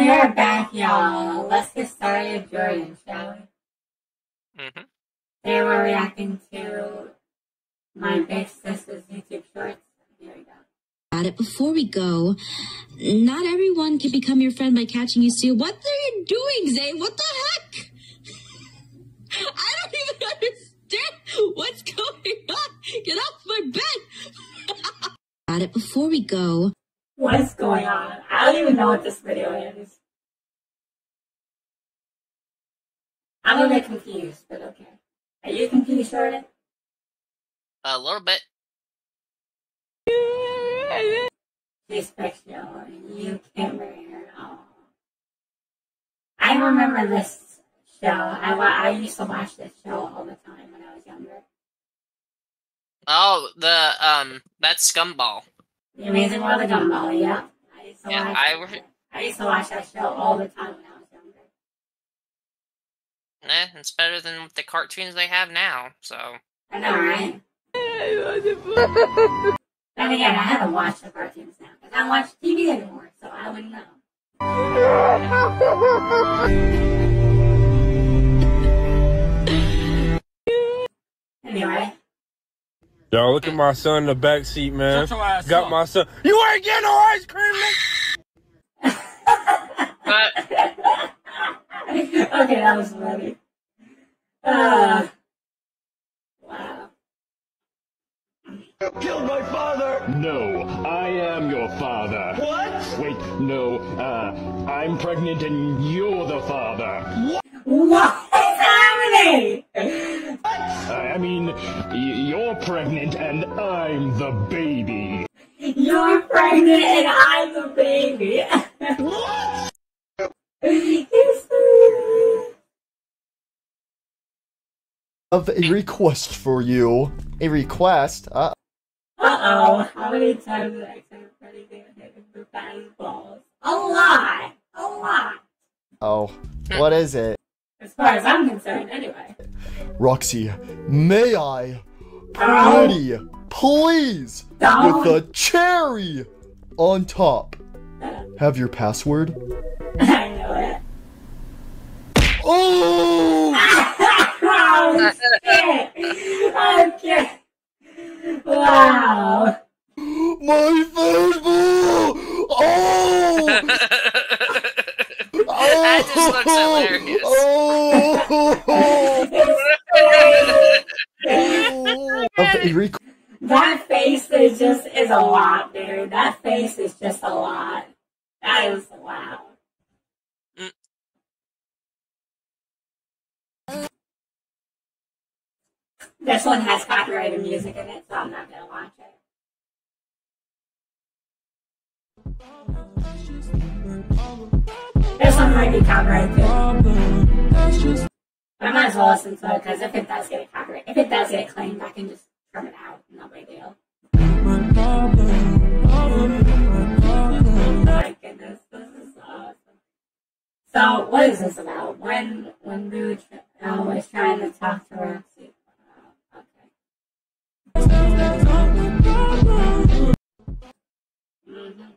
We are back, y'all. Let's get started with Jordan, shall we? Mm-hmm. They were reacting to my big sister's YouTube Shorts. Here we go. About it. Before we go, not everyone can become your friend by catching you stealing. What are you doing, Zay? What the heck? I don't even understand what's going on. Get off my bed. About it. Before we go. What's going on? I don't even know what this video is. I'm a bit confused, but okay. Are you confused, Jordan? A little bit. This picture, you can't marry her. Oh. I remember this show. I used to watch this show all the time when I was younger. Oh, that's Gumball. The Amazing World of Gumball, yeah. I used to watch that show all the time when I was younger. Eh, it's better than the cartoons they have now, so. I know, right? Then again, I haven't watched the cartoons now, because I don't watch TV anymore, so I wouldn't know. Anyway. Yo, look at my son in the back seat, man. Got my son. You ain't getting no ice cream, nigga. Okay, that was funny. Wow. Killed my father. No, I am your father. What? Wait, no. I'm pregnant and you're the father. What? I mean, you're pregnant and I'm the baby. You're pregnant and I'm the baby. What? I have a request for you. A request? Uh-oh. How many times did I say Freddy didn't hit him for batting balls? A lot. A lot. Oh, what is it? As far as I'm concerned, anyway. Roxy, may I pretty please with the cherry on top? Have your password? I know it. Oh! Oh shit! Okay. Wow. My Facebook! Oh! That just looks hilarious. That face is just a lot, dude. That face is just a lot. That is wow. This one has copyrighted music in it, so I'm not gonna watch it. This one might be copyrighted too. I might as well listen to it, because if it does get copyrighted, if it does get claimed, I can just turn it out. No big deal. Oh my goodness, this is awesome. So, what is this about? When Lou was trying to talk to Roxy. Okay. Mm-hmm.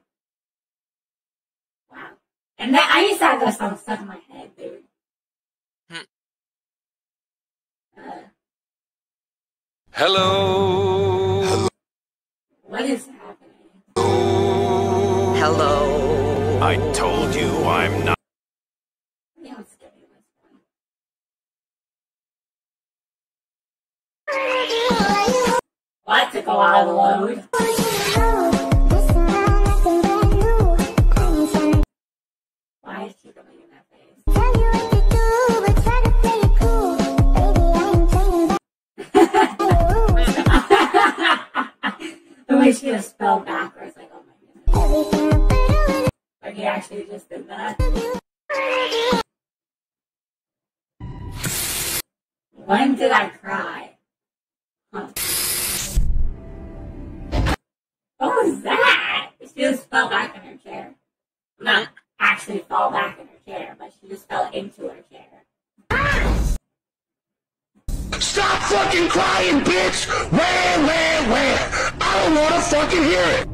And that, I used to have that song stuck in my head, dude. Hello. Hello. What is happening? Hello. I told you I'm not. Yeah, I'm scared of this one. Well, I took a lot of load. Why is she going in that face? Tell you what to do, but try to play it cool. Baby, I ain't playing that. The way she was spelled backwards, like, oh my goodness. Like, he actually just did that. When did I cry? Huh. What was that? She just fell back in her chair. Not actually fall back in her chair, but she just fell into her chair. Stop fucking crying, bitch! Where? I don't wanna fucking hear it!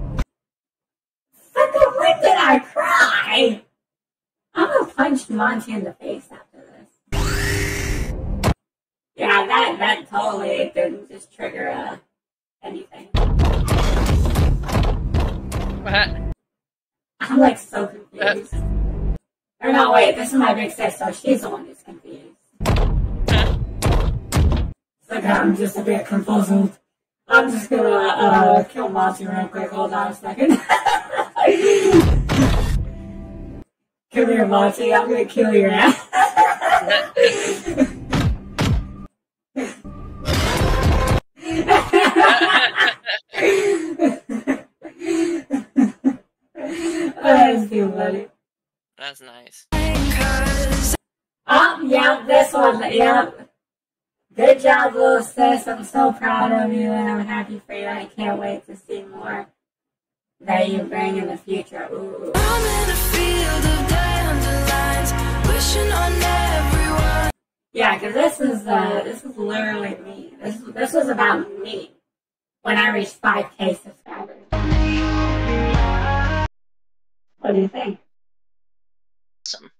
Fucking when did I cry? I'm gonna punch Monty in the face after this. Yeah, that totally didn't just trigger anything. What? I'm like so confused. Or no, wait, this is my big sister. She's the one who's confused. Look, I'm just a bit confused. I'm just gonna kill Monty real quick. Hold on a second. Come here, Monty. I'm gonna kill your ass. That's too funny. That's nice. Oh, yeah, this one. Yeah. Good job, little sis. I'm so proud of you, and I'm happy for you. I can't wait to see more that you bring in the future. Ooh. I'm in a field of dandelions, wishing on everyone. Yeah, because this is literally me. This was about me when I reached 5K subscribers. What do you think? Awesome.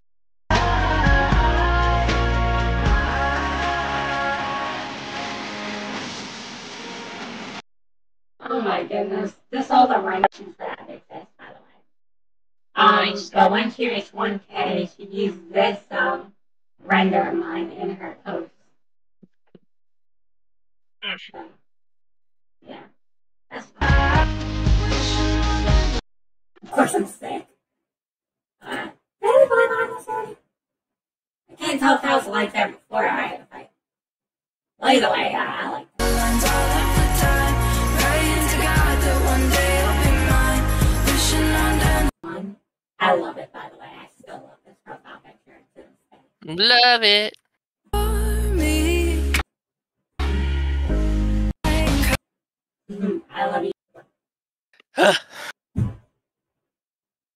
Oh my goodness. This all the renovations that I exist, by the way. Nice. But when she reached 1K, she used this render of mine in her post. So, yeah. Of course I'm sick. Did anybody buy this already? I can't tell if that was like that before. Well, either way, I like that. I love it, by the way. I still love this profile picture. Love it. I love you.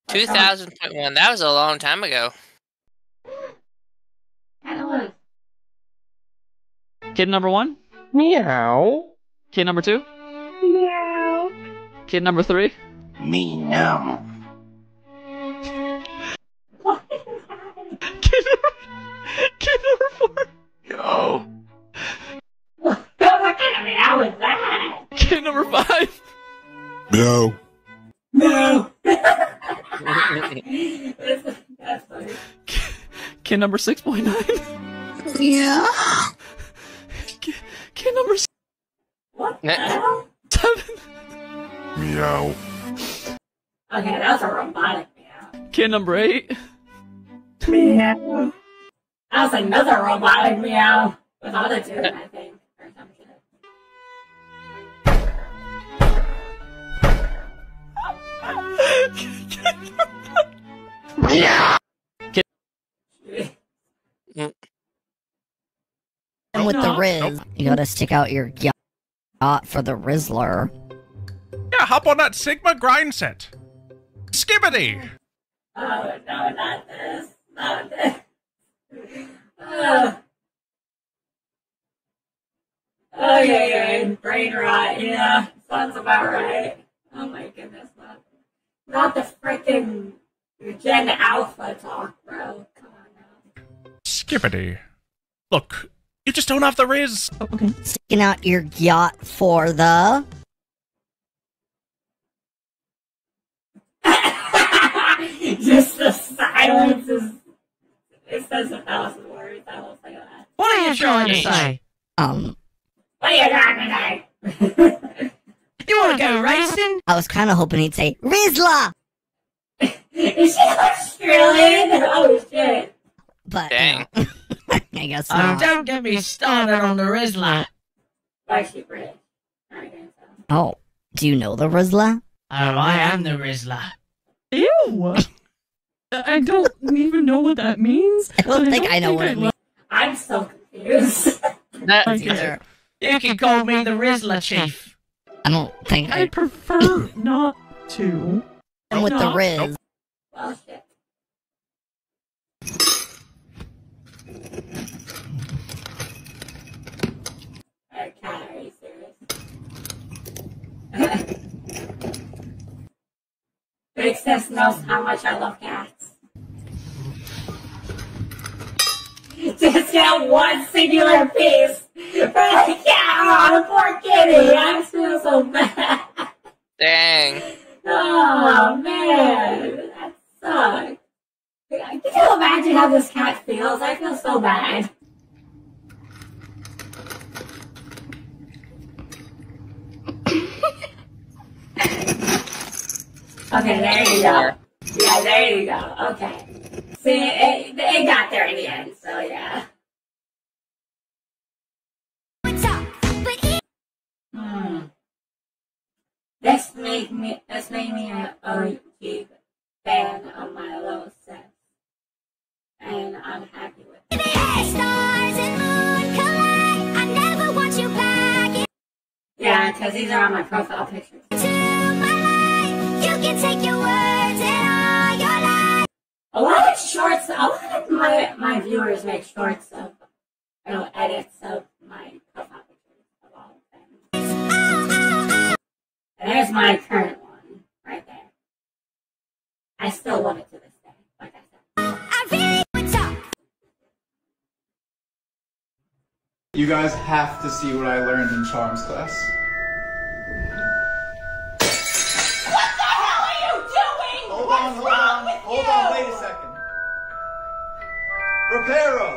2021. That was a long time ago. I don't want to. Kid number one? Meow. Kid number two? Meow. Kid number three? Meow. Kid number 4. Yo. What kind of meow is that? Kid number 5. No. No. Kid number 6.9. Yeah. Kid number 7. What the hell? 7. Meow. Okay, that's a robotic meow. Kid number 8. Meow. That was another robotic meow with all the two, I think, or something. Meow. And with the Riz, you gotta stick out your yacht for the Rizzler. Yeah, hop on that Sigma grind set. Skibbity. Oh no, not this. Not this. Oh yeah, brain rot, yeah, sounds about right. Oh my goodness, not the freaking Gen Alpha talk, bro. Come on now. Skibbity. Look, you just don't have the Riz. Oh, okay. Sticking out your yacht for the. Just the silence is. It says 1,000 words. I won't say that. What are you trying to say? What are you trying to say? You want to go racing? I was kind of hoping he'd say Rizzler. Is she Australian? Oh shit! But dang, I guess not. Don't get me started on the Rizzler. Why is she British? Oh, do you know the Rizzler? Oh, I am the Rizzler. Ew. I don't even know what that means. I don't think I know what it means. I'm so confused. That's either. You can call me the Rizzler Chief. I don't think I prefer not to. And with the Riz. Nope. Well, shit. Okay, are you serious? Big sis knows how much I love cats. just that one singular piece. But like, yeah, poor kitty, I feel so bad. Dang. Oh man, that sucks. Can you imagine how this cat feels? I feel so bad. Okay, there you go. Yeah, there you go. Okay. See, it got there in the end, so yeah. This made me a OG fan of my little set. And I'm happy with it. Stars and moon collide. I never want you back. Yeah, because these are on my profile pictures. To my life, you can take your words and all your life. A lot of shorts, a lot of my viewers make shorts of, you know, edits of my profile pictures of all of them. And there's my current one right there. I still love it to this day, like I said. You guys have to see what I learned in Charms class. What the hell are you doing? Hold on, hold on, hold on, wait a second. Reparo!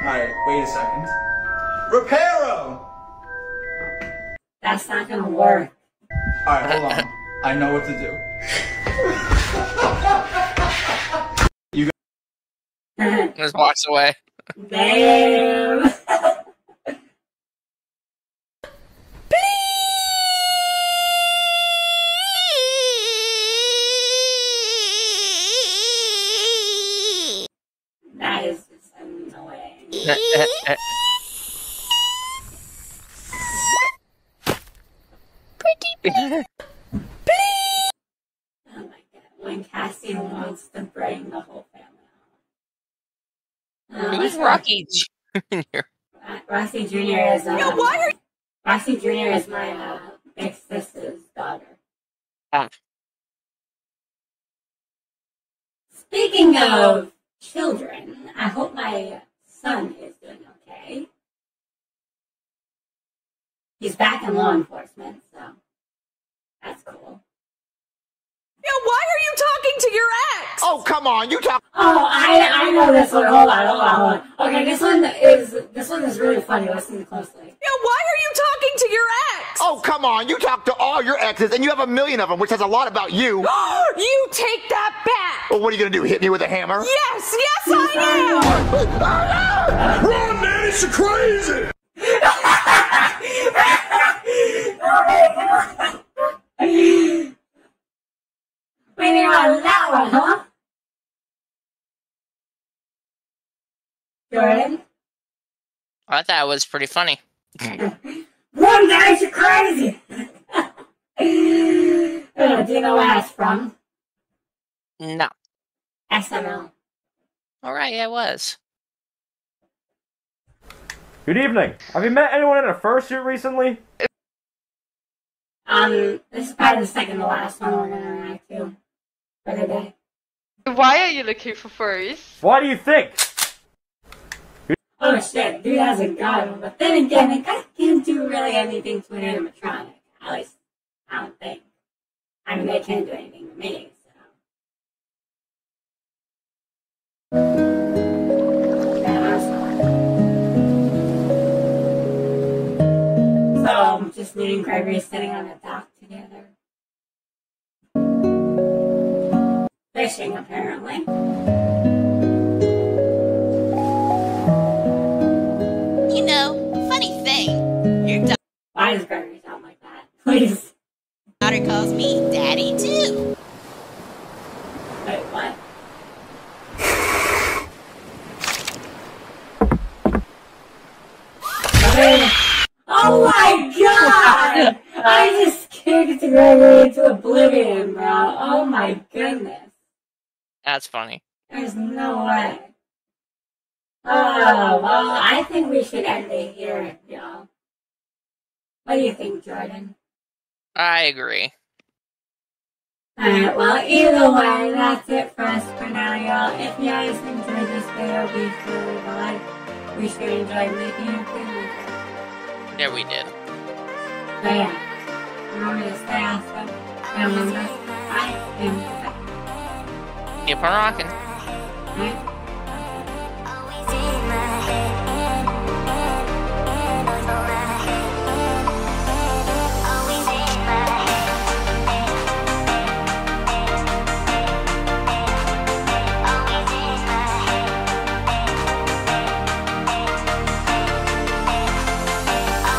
Alright, wait a second. Reparo! That's not gonna work. Alright, hold on. I know what to do. You guys... Just walks away. Damn. Please. That is just annoying. Pretty please. Please. Oh my god. When Cassie wants to bring the whole family. Who's Rocky Jr.? Roxy Jr. is Roxy Jr. is my big sister's daughter. Ah. Speaking of children, I hope my son is doing okay. He's back in law enforcement, so that's cool. Now, why are you talking to your ex? Oh, come on, you talk. Oh, I know this one. Hold on, hold on, hold on. Okay, this one is really funny. Listen closely. Now, why are you talking to your ex? Oh, come on, you talk to all your exes, and you have a million of them, which says a lot about you. You take that back. Well, what are you gonna do? Hit me with a hammer? Yes, yes, I am. Oh, no! Run, man, it's crazy. Oh my God. Maybe on that one, huh? Jordan? I thought it was pretty funny. One guy's crazy! Do you know where that's from? No. SML. Alright, yeah, it was. Good evening. Have you met anyone in a fursuit recently? This is probably the second to last one we're gonna react to. Why are you looking for furries? What do you think? Oh shit, dude hasn't got him, but then again, the guy can't do really anything to an animatronic. At least, I don't think. I mean, they can't do anything to me, so... So, just me and Gregory sitting on the dock together. Fishing, apparently. You know, funny thing. Your daughter. Why does Gregory sound like that? Please. Daughter calls me Daddy too. Wait, what? Oh my god! I just kicked Gregory into oblivion, bro. Oh my goodness. That's funny. There's no way. Oh, well, I think we should end it here, y'all. What do you think, Jordan? I agree. Alright, well either way, that's it for us for now, y'all. If you guys enjoyed this video, be sure to leave a like. We sure enjoyed making it for you. Yeah, we did. So yeah, remember to stay awesome. And remember, I am back. Keep on rocking.